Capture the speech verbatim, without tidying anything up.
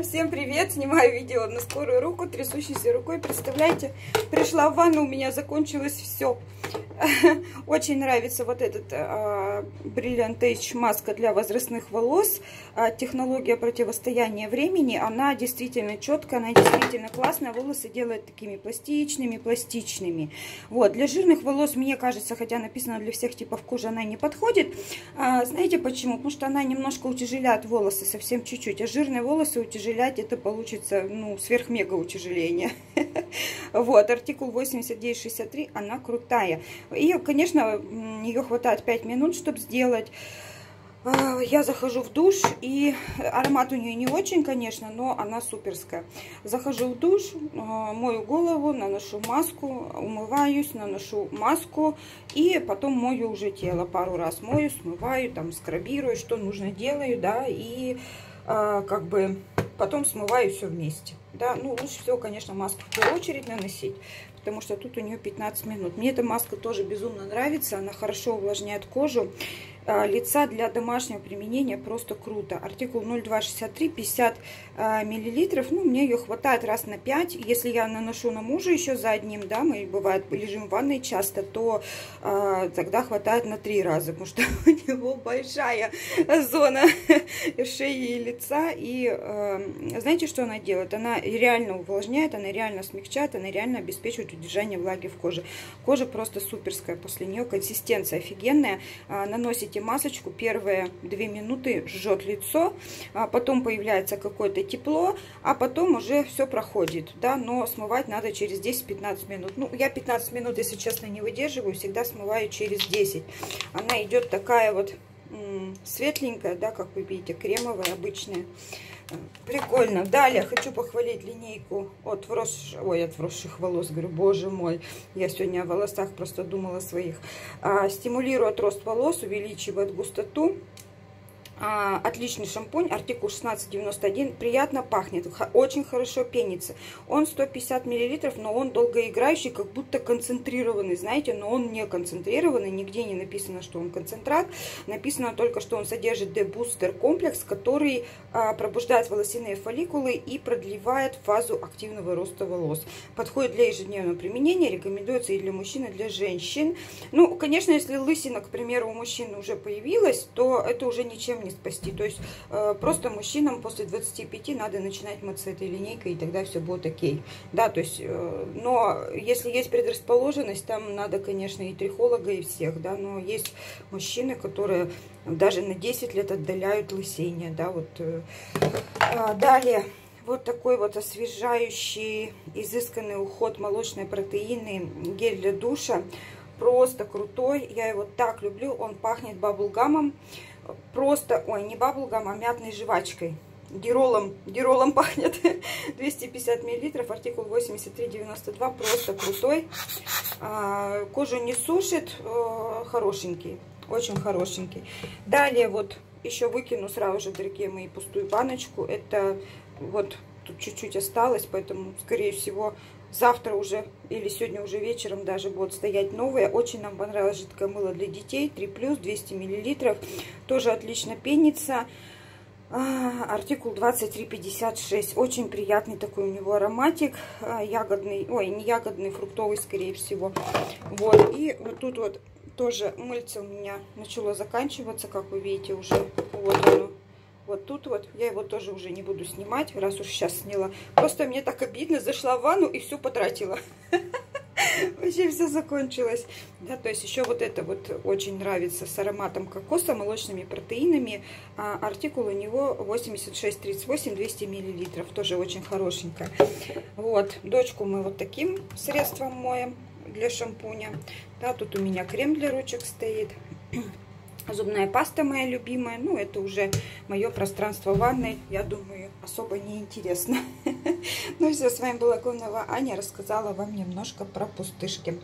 Всем привет! Снимаю видео на скорую руку, трясущейся рукой. Представляете, пришла в ванну, у меня закончилось все. Очень нравится вот этот Brilliant Age маска для возрастных волос. Технология противостояния времени. Она действительно четкая, она действительно классная. Волосы делает такими пластичными, пластичными. Вот. Для жирных волос, мне кажется, хотя написано для всех типов кожи, она не подходит. Знаете почему? Потому что она немножко утяжеляет волосы, совсем чуть-чуть. А жирные волосы утяжелять, это получится, ну, сверхмега утяжеление. Вот, артикул восемьдесят девять шестьдесят три, она крутая. И, конечно, ее хватает пять минут, чтобы сделать. Я захожу в душ, и аромат у нее не очень, конечно, но она суперская. Захожу в душ, мою голову, наношу маску, умываюсь, наношу маску, и потом мою уже тело пару раз. Мою, смываю, там, скрабирую, что нужно делаю, да, и как бы потом смываю все вместе. Да, ну лучше всего, конечно, маску в первую очередь наносить, потому что тут у нее пятнадцать минут. Мне эта маска тоже безумно нравится, она хорошо увлажняет кожу. Лица для домашнего применения просто круто. Артикул ноль два шестьдесят три, пятьдесят миллилитров. Ну, мне ее хватает раз на пять. Если я наношу на мужа еще за одним, да, мы, бывает, лежим в ванной часто, то а, тогда хватает на три раза, потому что у него большая зона шеи и лица. И а, знаете, что она делает? Она реально увлажняет, она реально смягчает, она реально обеспечивает удержание влаги в коже. Кожа просто суперская после нее, консистенция офигенная. А, наносите масочку, первые две минуты жжет лицо, а потом появляется какое-то тепло, а потом уже все проходит, да, но смывать надо через десять-пятнадцать минут. Ну, я пятнадцать минут, если честно, не выдерживаю, всегда смываю через десять. Она идет такая вот светленькая, да, как вы видите, кремовая, обычная. Прикольно. Далее хочу похвалить линейку от вросших, ой, от вросших волос, говорю, боже мой, я сегодня о волосах просто думала своих. А, стимулирует рост волос, увеличивает густоту. Отличный шампунь, артикул шестнадцать девяносто один, приятно пахнет, очень хорошо пенится. Он сто пятьдесят миллилитров, но он долгоиграющий, как будто концентрированный, знаете, но он не концентрированный, нигде не написано, что он концентрат, написано только, что он содержит де-бустер комплекс, который а, пробуждает волосяные фолликулы и продлевает фазу активного роста волос. Подходит для ежедневного применения, рекомендуется и для мужчин, и для женщин. Ну, конечно, если лысина, к примеру, у мужчин уже появилась, то это уже ничем не спасти. То есть э, просто мужчинам после двадцати пяти надо начинать мыться этой линейкой, и тогда все будет окей. Да, то есть, э, но если есть предрасположенность, там надо, конечно, и трихолога, и всех, да, но есть мужчины, которые даже на десять лет отдаляют лысение, да, вот. Э, э, далее. Вот такой вот освежающий, изысканный уход молочной протеинной гель для душа. Просто крутой. Я его так люблю. Он пахнет баблгамом. Просто, ой, не баблгам, а мятной жвачкой. Диролом, диролом пахнет. двести пятьдесят миллилитров, артикул восемьдесят три девяносто два, просто крутой. А, кожу не сушит, а, хорошенький, очень хорошенький. Далее вот еще выкину сразу же, дорогие мои, пустую баночку. Это вот тут чуть-чуть осталось, поэтому, скорее всего, завтра уже или сегодня уже вечером даже будут стоять новые. Очень нам понравилось жидкое мыло для детей три плюс, двести миллилитров. Тоже отлично пенится. Артикул двадцать три пятьдесят шесть. Очень приятный такой у него ароматик. Ягодный, ой, не ягодный, фруктовый, скорее всего. Вот. И вот тут вот тоже мыльце у меня начало заканчиваться, как вы видите, уже вот оно. Вот тут вот, я его тоже уже не буду снимать, раз уж сейчас сняла. Просто мне так обидно, зашла в ванну и все потратила. Вообще все закончилось. Да, то есть еще вот это вот очень нравится с ароматом кокоса, молочными протеинами. А артикул у него восемьдесят шесть тридцать восемь, двести миллилитров, тоже очень хорошенькая. Вот, дочку мы вот таким средством моем для шампуня. Да, тут у меня крем для ручек стоит. Зубная паста моя любимая. Ну, это уже мое пространство ванной, я думаю, особо не интересно. Ну, все, с вами была Кононова Аня. Рассказала вам немножко про пустышки.